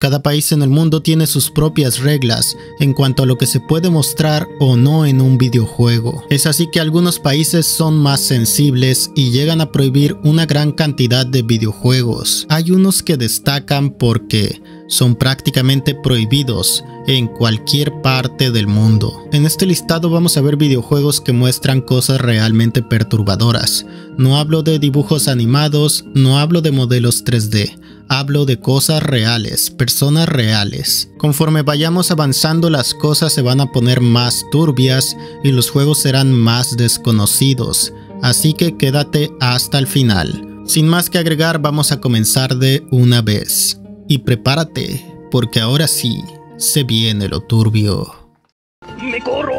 Cada país en el mundo tiene sus propias reglas en cuanto a lo que se puede mostrar o no en un videojuego. Es así que algunos países son más sensibles y llegan a prohibir una gran cantidad de videojuegos. Hay unos que destacan porque son prácticamente prohibidos en cualquier parte del mundo. En este listado vamos a ver videojuegos que muestran cosas realmente perturbadoras. No hablo de dibujos animados, no hablo de modelos 3D. Hablo de cosas reales, personas reales. Conforme vayamos avanzando, las cosas se van a poner más turbias y los juegos serán más desconocidos, así que quédate hasta el final. Sin más que agregar, vamos a comenzar de una vez. Y prepárate, porque ahora sí, se viene lo turbio. ¡Me corro!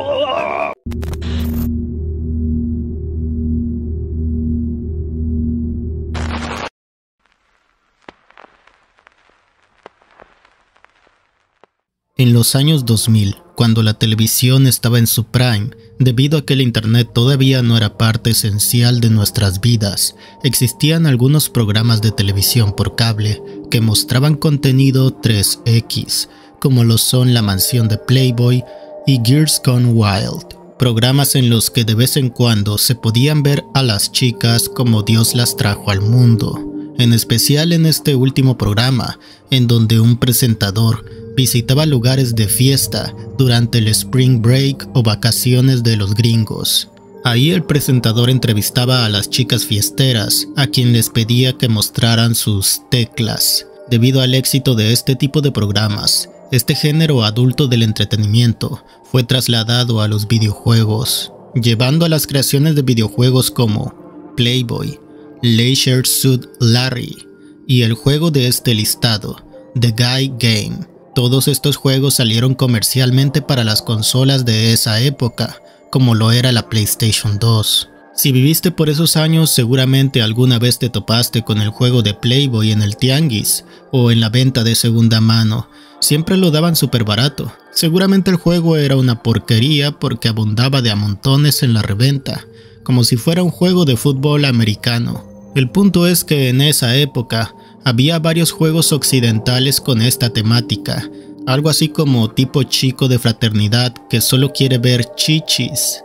En los años 2000, cuando la televisión estaba en su prime, debido a que el internet todavía no era parte esencial de nuestras vidas, existían algunos programas de televisión por cable que mostraban contenido 3X, como lo son La Mansión de Playboy y Girls Gone Wild. Programas en los que de vez en cuando se podían ver a las chicas como Dios las trajo al mundo, en especial en este último programa, en donde un presentador visitaba lugares de fiesta durante el Spring Break o vacaciones de los gringos. Ahí el presentador entrevistaba a las chicas fiesteras, a quien les pedía que mostraran sus teclas. Debido al éxito de este tipo de programas, este género adulto del entretenimiento fue trasladado a los videojuegos, llevando a las creaciones de videojuegos como Playboy, Leisure Suit Larry y el juego de este listado, The Guy Game. Todos estos juegos salieron comercialmente para las consolas de esa época, como lo era la PlayStation 2. Si viviste por esos años, seguramente alguna vez te topaste con el juego de Playboy en el tianguis o en la venta de segunda mano. Siempre lo daban súper barato. Seguramente el juego era una porquería porque abundaba de a montones en la reventa, como si fuera un juego de fútbol americano. El punto es que en esa época había varios juegos occidentales con esta temática, algo así como tipo chico de fraternidad que solo quiere ver chichis.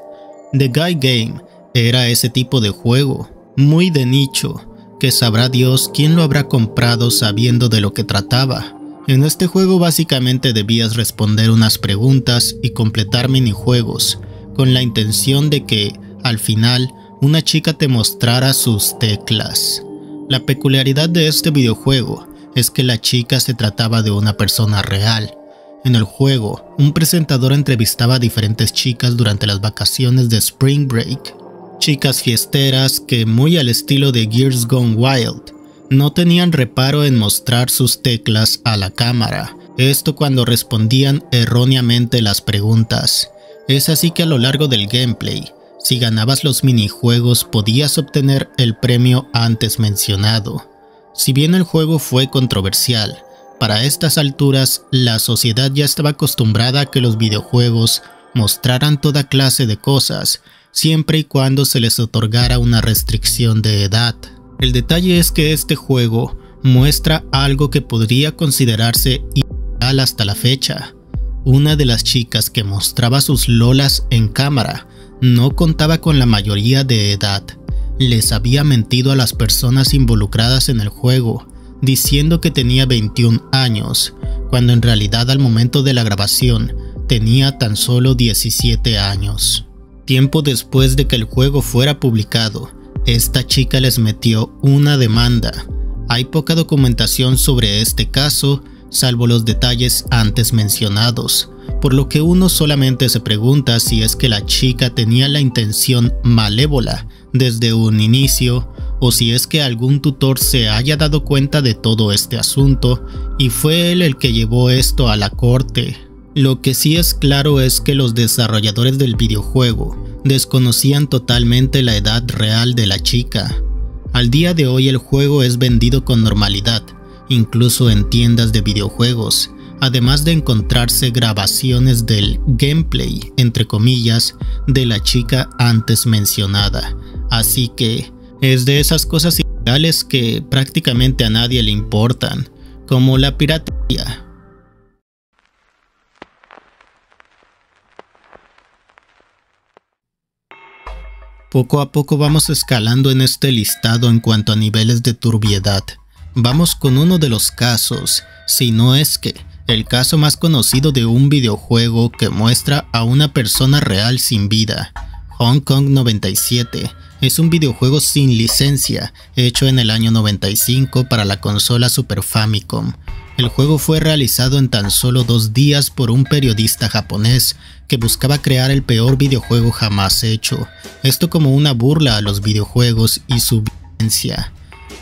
The Guy Game era ese tipo de juego, muy de nicho, que sabrá Dios quién lo habrá comprado sabiendo de lo que trataba. En este juego básicamente debías responder unas preguntas y completar minijuegos, con la intención de que, al final, una chica te mostrara sus teclas. La peculiaridad de este videojuego es que la chica se trataba de una persona real. En el juego, un presentador entrevistaba a diferentes chicas durante las vacaciones de Spring Break. Chicas fiesteras que, muy al estilo de Girls Gone Wild, no tenían reparo en mostrar sus teclas a la cámara, esto cuando respondían erróneamente las preguntas. Es así que a lo largo del gameplay, si ganabas los minijuegos podías obtener el premio antes mencionado. Si bien el juego fue controversial, para estas alturas la sociedad ya estaba acostumbrada a que los videojuegos mostraran toda clase de cosas, siempre y cuando se les otorgara una restricción de edad. El detalle es que este juego muestra algo que podría considerarse ilegal hasta la fecha. Una de las chicas que mostraba sus lolas en cámara no contaba con la mayoría de edad. Les había mentido a las personas involucradas en el juego, diciendo que tenía 21 años, cuando en realidad al momento de la grabación tenía tan solo 17 años. Tiempo después de que el juego fuera publicado, esta chica les metió una demanda. Hay poca documentación sobre este caso, salvo los detalles antes mencionados, por lo que uno solamente se pregunta si es que la chica tenía la intención malévola desde un inicio, o si es que algún tutor se haya dado cuenta de todo este asunto y fue él el que llevó esto a la corte. Lo que sí es claro es que los desarrolladores del videojuego desconocían totalmente la edad real de la chica. Al día de hoy el juego es vendido con normalidad, incluso en tiendas de videojuegos, además de encontrarse grabaciones del gameplay, entre comillas, de la chica antes mencionada. Así que es de esas cosas ilegales que prácticamente a nadie le importan, como la piratería. Poco a poco vamos escalando en este listado en cuanto a niveles de turbiedad. Vamos con uno de los casos, si no es que el caso más conocido de un videojuego que muestra a una persona real sin vida. Hong Kong 97 es un videojuego sin licencia, hecho en el año 95 para la consola Super Famicom. El juego fue realizado en tan solo 2 días por un periodista japonés que buscaba crear el peor videojuego jamás hecho, esto como una burla a los videojuegos y su violencia.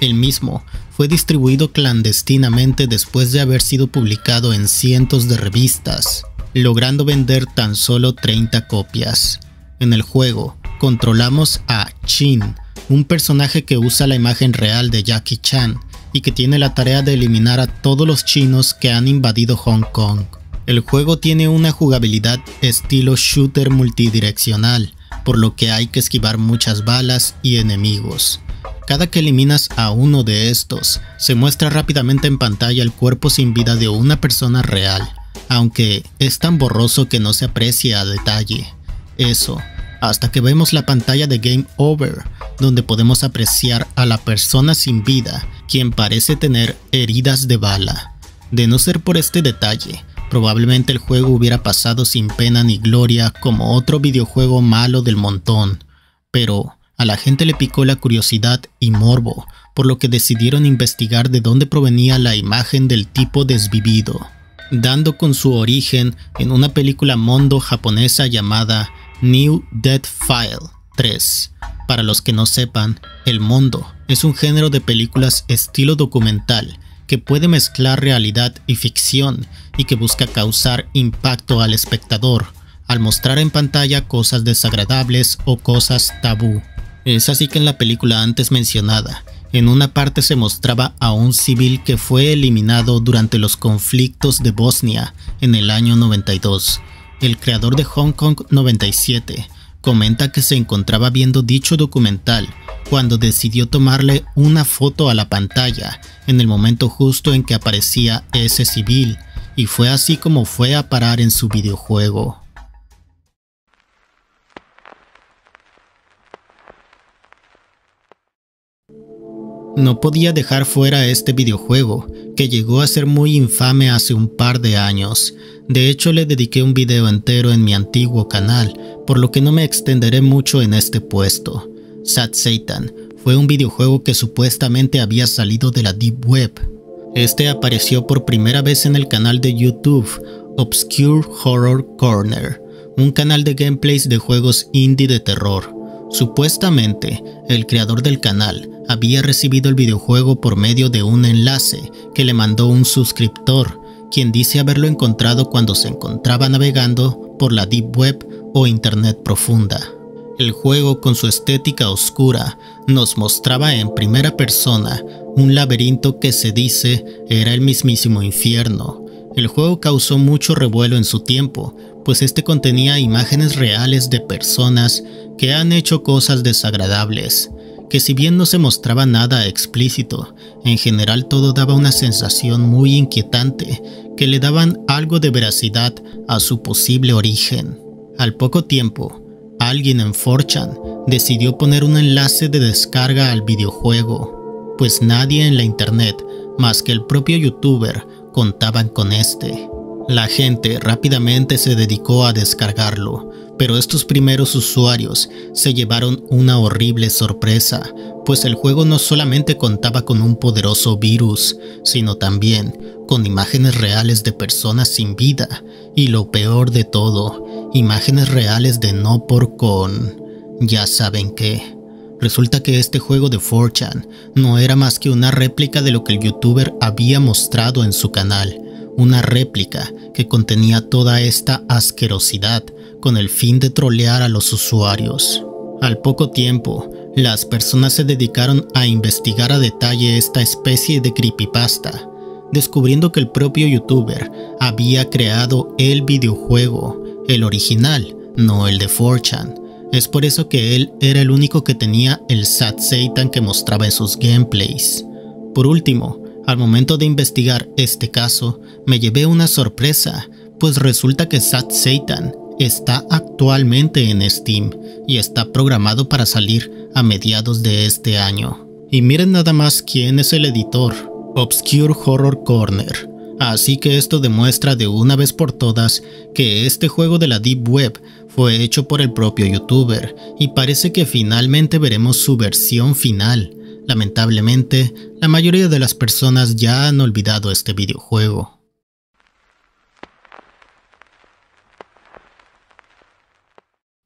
El mismo fue distribuido clandestinamente después de haber sido publicado en cientos de revistas, logrando vender tan solo 30 copias. En el juego, controlamos a Chin, un personaje que usa la imagen real de Jackie Chan y que tiene la tarea de eliminar a todos los chinos que han invadido Hong Kong. El juego tiene una jugabilidad estilo shooter multidireccional, por lo que hay que esquivar muchas balas y enemigos. Cada que eliminas a uno de estos, se muestra rápidamente en pantalla el cuerpo sin vida de una persona real, aunque es tan borroso que no se aprecia a detalle. Eso, hasta que vemos la pantalla de Game Over, donde podemos apreciar a la persona sin vida, quien parece tener heridas de bala. De no ser por este detalle, probablemente el juego hubiera pasado sin pena ni gloria como otro videojuego malo del montón, pero a la gente le picó la curiosidad y morbo, por lo que decidieron investigar de dónde provenía la imagen del tipo desvivido, dando con su origen en una película mondo japonesa llamada New Dead File 3. Para los que no sepan, el mondo es un género de películas estilo documental que puede mezclar realidad y ficción y que busca causar impacto al espectador al mostrar en pantalla cosas desagradables o cosas tabú. Es así que en la película antes mencionada, en una parte se mostraba a un civil que fue eliminado durante los conflictos de Bosnia en el año 92. El creador de Hong Kong 97 comenta que se encontraba viendo dicho documental cuando decidió tomarle una foto a la pantalla en el momento justo en que aparecía ese civil, y fue así como fue a parar en su videojuego. No podía dejar fuera este videojuego, que llegó a ser muy infame hace un par de años. De hecho, le dediqué un video entero en mi antiguo canal, por lo que no me extenderé mucho en este puesto. Sad Satan fue un videojuego que supuestamente había salido de la Deep Web. Este apareció por primera vez en el canal de YouTube Obscure Horror Corner, un canal de gameplays de juegos indie de terror. Supuestamente, el creador del canal había recibido el videojuego por medio de un enlace que le mandó un suscriptor, quien dice haberlo encontrado cuando se encontraba navegando por la Deep Web o Internet profunda. El juego, con su estética oscura, nos mostraba en primera persona un laberinto que se dice era el mismísimo infierno. El juego causó mucho revuelo en su tiempo, pues este contenía imágenes reales de personas que han hecho cosas desagradables, que si bien no se mostraba nada explícito, en general todo daba una sensación muy inquietante que le daban algo de veracidad a su posible origen. Al poco tiempo, alguien en 4chan decidió poner un enlace de descarga al videojuego, pues nadie en la internet más que el propio youtuber contaban con este. La gente rápidamente se dedicó a descargarlo, pero estos primeros usuarios se llevaron una horrible sorpresa, pues el juego no solamente contaba con un poderoso virus, sino también con imágenes reales de personas sin vida, y lo peor de todo, imágenes reales de no por con... ya saben qué. Resulta que este juego de 4chan no era más que una réplica de lo que el youtuber había mostrado en su canal, una réplica que contenía toda esta asquerosidad con el fin de trolear a los usuarios. Al poco tiempo, las personas se dedicaron a investigar a detalle esta especie de creepypasta, descubriendo que el propio youtuber había creado el videojuego, el original, no el de 4chan. Es por eso que él era el único que tenía el Sad Satan que mostraba en sus gameplays. Por último, al momento de investigar este caso, me llevé una sorpresa, pues resulta que Sad Satan Está actualmente en Steam y está programado para salir a mediados de este año. Y miren nada más quién es el editor: Obscure Horror Corner. Así que esto demuestra de una vez por todas que este juego de la Deep Web fue hecho por el propio youtuber, y parece que finalmente veremos su versión final. Lamentablemente, la mayoría de las personas ya han olvidado este videojuego.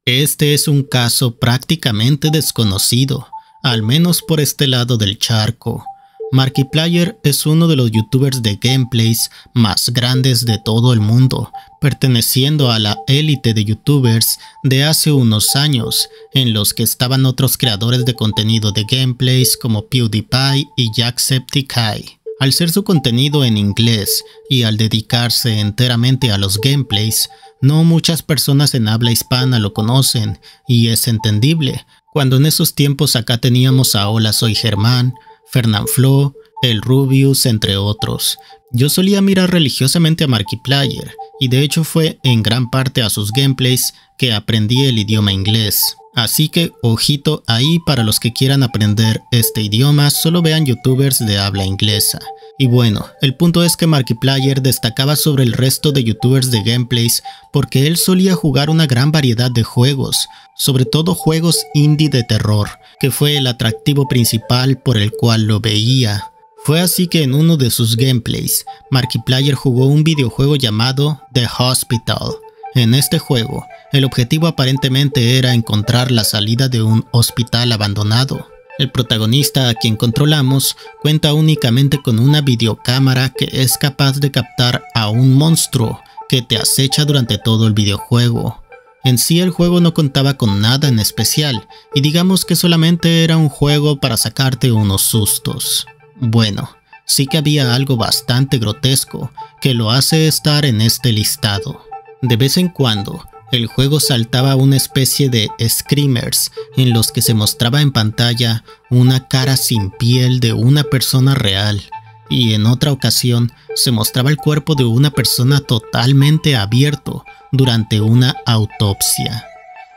Este es un caso prácticamente desconocido, al menos por este lado del charco. Markiplier es uno de los youtubers de gameplays más grandes de todo el mundo, perteneciendo a la élite de youtubers de hace unos años, en los que estaban otros creadores de contenido de gameplays como PewDiePie y Jacksepticeye. Al ser su contenido en inglés y al dedicarse enteramente a los gameplays, no muchas personas en habla hispana lo conocen, y es entendible, cuando en esos tiempos acá teníamos a Hola Soy Germán, Fernanfloo, El Rubius, entre otros. Yo solía mirar religiosamente a Markiplier, y de hecho fue en gran parte a sus gameplays que aprendí el idioma inglés. Así que ojito ahí para los que quieran aprender este idioma, solo vean youtubers de habla inglesa. Y bueno, el punto es que Markiplier destacaba sobre el resto de youtubers de gameplays porque él solía jugar una gran variedad de juegos, sobre todo juegos indie de terror, que fue el atractivo principal por el cual lo veía. Fue así que en uno de sus gameplays, Markiplier jugó un videojuego llamado The Hospital. En este juego, el objetivo aparentemente era encontrar la salida de un hospital abandonado. El protagonista, a quien controlamos, cuenta únicamente con una videocámara que es capaz de captar a un monstruo que te acecha durante todo el videojuego. En sí, el juego no contaba con nada en especial, y digamos que solamente era un juego para sacarte unos sustos. Bueno, sí que había algo bastante grotesco que lo hace estar en este listado. De vez en cuando, el juego saltaba una especie de screamers en los que se mostraba en pantalla una cara sin piel de una persona real, y en otra ocasión se mostraba el cuerpo de una persona totalmente abierto durante una autopsia.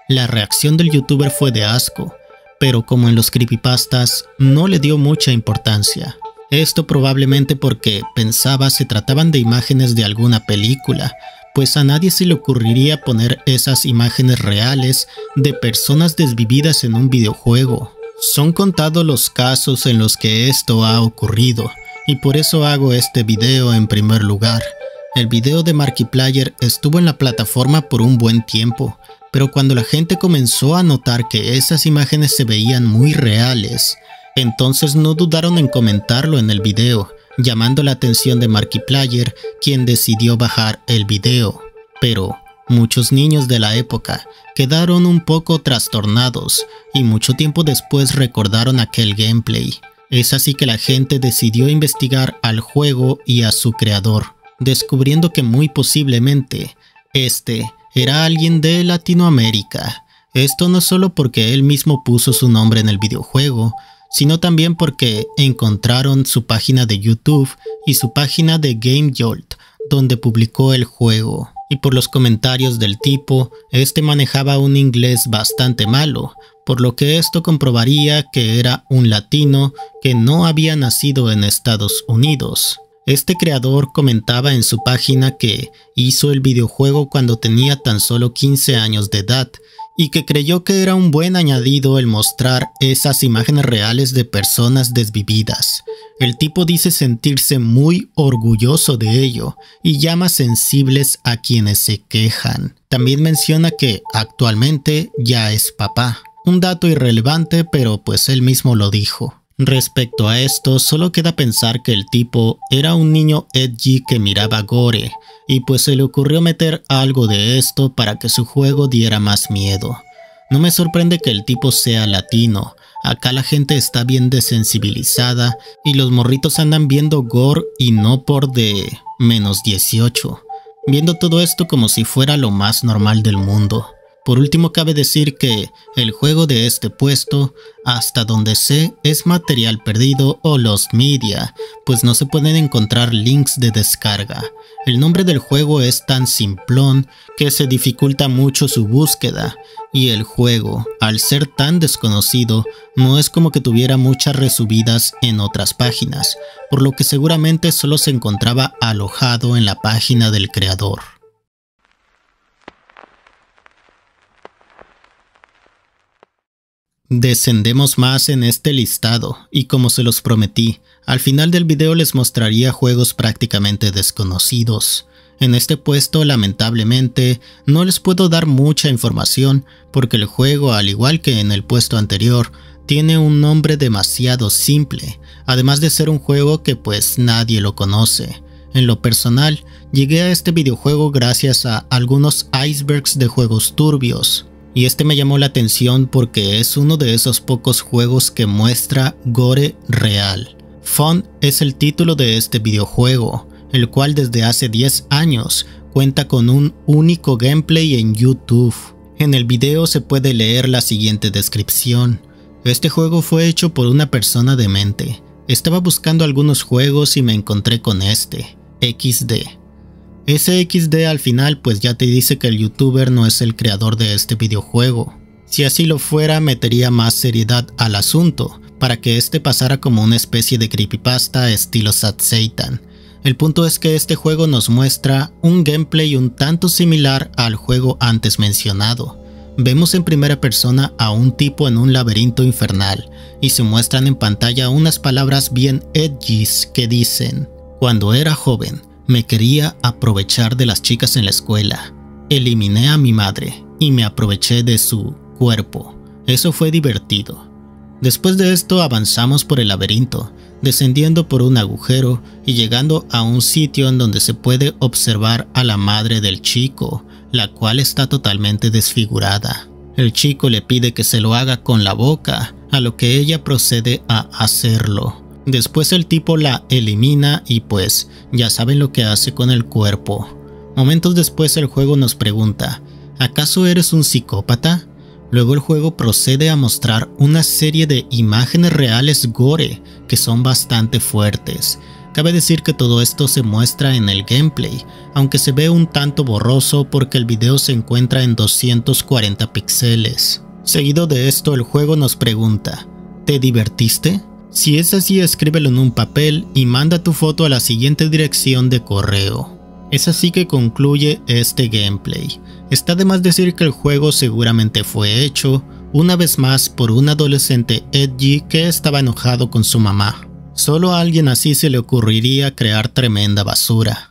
La reacción del youtuber fue de asco, pero como en los creepypastas no le dio mucha importancia. Esto probablemente porque pensaba se trataban de imágenes de alguna película, pues a nadie se le ocurriría poner esas imágenes reales de personas desvividas en un videojuego. Son contados los casos en los que esto ha ocurrido, y por eso hago este video en primer lugar. El video de Markiplier estuvo en la plataforma por un buen tiempo, pero cuando la gente comenzó a notar que esas imágenes se veían muy reales, entonces no dudaron en comentarlo en el video, llamando la atención de Markiplier, quien decidió bajar el video. Pero muchos niños de la época quedaron un poco trastornados y mucho tiempo después recordaron aquel gameplay. Es así que la gente decidió investigar al juego y a su creador, descubriendo que muy posiblemente este era alguien de Latinoamérica. Esto no solo porque él mismo puso su nombre en el videojuego, sino también porque encontraron su página de YouTube y su página de Game Jolt, donde publicó el juego. Y por los comentarios del tipo, este manejaba un inglés bastante malo, por lo que esto comprobaría que era un latino que no había nacido en Estados Unidos. Este creador comentaba en su página que hizo el videojuego cuando tenía tan solo 15 años de edad, y que creyó que era un buen añadido el mostrar esas imágenes reales de personas desvividas. El tipo dice sentirse muy orgulloso de ello y llama sensibles a quienes se quejan. También menciona que actualmente ya es papá. Un dato irrelevante, pero pues él mismo lo dijo. Respecto a esto, solo queda pensar que el tipo era un niño edgy que miraba gore, y pues se le ocurrió meter algo de esto para que su juego diera más miedo. No me sorprende que el tipo sea latino, acá la gente está bien desensibilizada y los morritos andan viendo gore y no por de menos 18, viendo todo esto como si fuera lo más normal del mundo. Por último, cabe decir que el juego de este puesto, hasta donde sé, es material perdido o lost media, pues no se pueden encontrar links de descarga. El nombre del juego es tan simplón que se dificulta mucho su búsqueda, y el juego, al ser tan desconocido, no es como que tuviera muchas resubidas en otras páginas, por lo que seguramente solo se encontraba alojado en la página del creador. Descendemos más en este listado, y como se los prometí, al final del video les mostraría juegos prácticamente desconocidos. En este puesto, lamentablemente, no les puedo dar mucha información, porque el juego, al igual que en el puesto anterior, tiene un nombre demasiado simple, además de ser un juego que pues nadie lo conoce. En lo personal, llegué a este videojuego gracias a algunos icebergs de juegos turbios. Y este me llamó la atención porque es uno de esos pocos juegos que muestra gore real. Fun es el título de este videojuego, el cual desde hace 10 años cuenta con un único gameplay en YouTube. En el video se puede leer la siguiente descripción. Este juego fue hecho por una persona demente. Estaba buscando algunos juegos y me encontré con este. XD. Ese XD al final pues ya te dice que el youtuber no es el creador de este videojuego. Si así lo fuera, metería más seriedad al asunto, para que este pasara como una especie de creepypasta estilo Sad Satan. El punto es que este juego nos muestra un gameplay un tanto similar al juego antes mencionado. Vemos en primera persona a un tipo en un laberinto infernal, y se muestran en pantalla unas palabras bien edgys que dicen: cuando era joven, me quería aprovechar de las chicas en la escuela. Eliminé a mi madre y me aproveché de su cuerpo. Eso fue divertido. Después de esto avanzamos por el laberinto, descendiendo por un agujero y llegando a un sitio en donde se puede observar a la madre del chico, la cual está totalmente desfigurada. El chico le pide que se lo haga con la boca, a lo que ella procede a hacerlo. Después el tipo la elimina y pues ya saben lo que hace con el cuerpo. Momentos después el juego nos pregunta: ¿acaso eres un psicópata? Luego el juego procede a mostrar una serie de imágenes reales gore que son bastante fuertes. Cabe decir que todo esto se muestra en el gameplay, aunque se ve un tanto borroso porque el video se encuentra en 240 píxeles. Seguido de esto el juego nos pregunta: ¿te divertiste? Si es así, escríbelo en un papel y manda tu foto a la siguiente dirección de correo. Es así que concluye este gameplay. Está de más decir que el juego seguramente fue hecho, una vez más, por un adolescente edgy que estaba enojado con su mamá. Solo a alguien así se le ocurriría crear tremenda basura.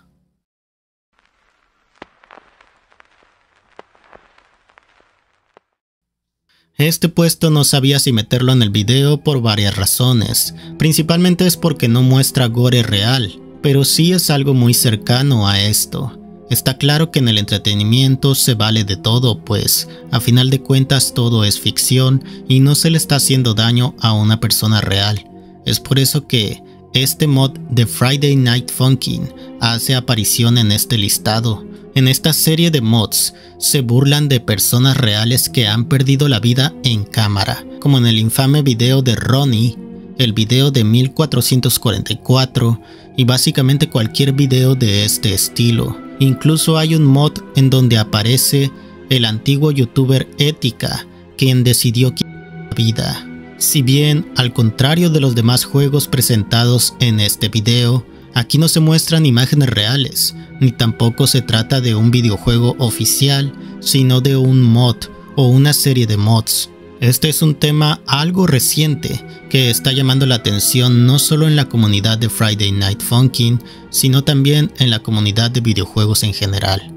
Este puesto no sabía si meterlo en el video por varias razones, principalmente es porque no muestra gore real, pero sí es algo muy cercano a esto. Está claro que en el entretenimiento se vale de todo, pues a final de cuentas todo es ficción y no se le está haciendo daño a una persona real. Es por eso que este mod de Friday Night Funkin' hace aparición en este listado. En esta serie de mods se burlan de personas reales que han perdido la vida en cámara, como en el infame video de Ronnie, el video de 1444 y básicamente cualquier video de este estilo. Incluso hay un mod en donde aparece el antiguo youtuber Etika, quien decidió quitar la vida. Si bien, al contrario de los demás juegos presentados en este video, aquí no se muestran imágenes reales, ni tampoco se trata de un videojuego oficial, sino de un mod o una serie de mods. Este es un tema algo reciente que está llamando la atención no solo en la comunidad de Friday Night Funkin', sino también en la comunidad de videojuegos en general.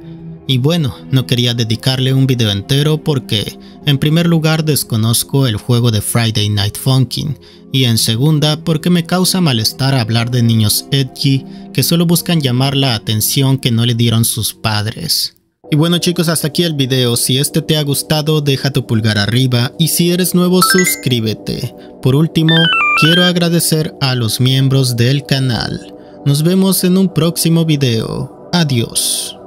Y bueno, no quería dedicarle un video entero porque, en primer lugar, desconozco el juego de Friday Night Funkin', y en segunda, porque me causa malestar hablar de niños edgy que solo buscan llamar la atención que no le dieron sus padres. Y bueno chicos, hasta aquí el video. Si este te ha gustado, deja tu pulgar arriba y si eres nuevo, suscríbete. Por último, quiero agradecer a los miembros del canal. Nos vemos en un próximo video. Adiós.